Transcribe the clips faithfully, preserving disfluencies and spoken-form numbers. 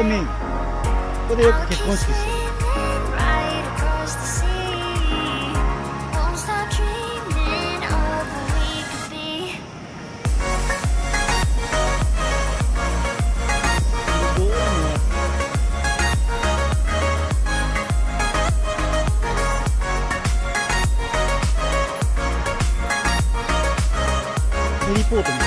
ここメイン。ここでよく結婚式してる。ヘリポートみたいな。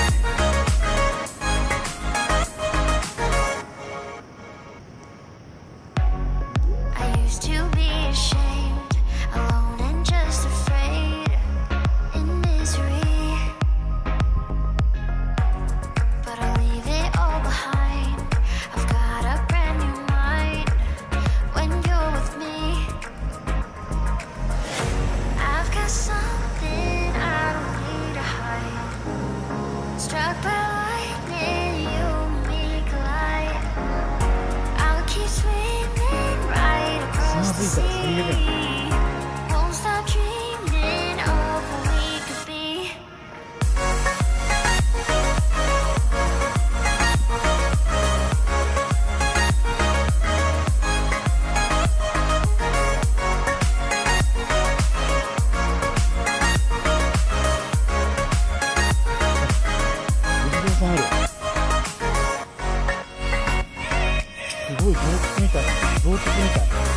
すごい洞窟みたい、洞窟みたい。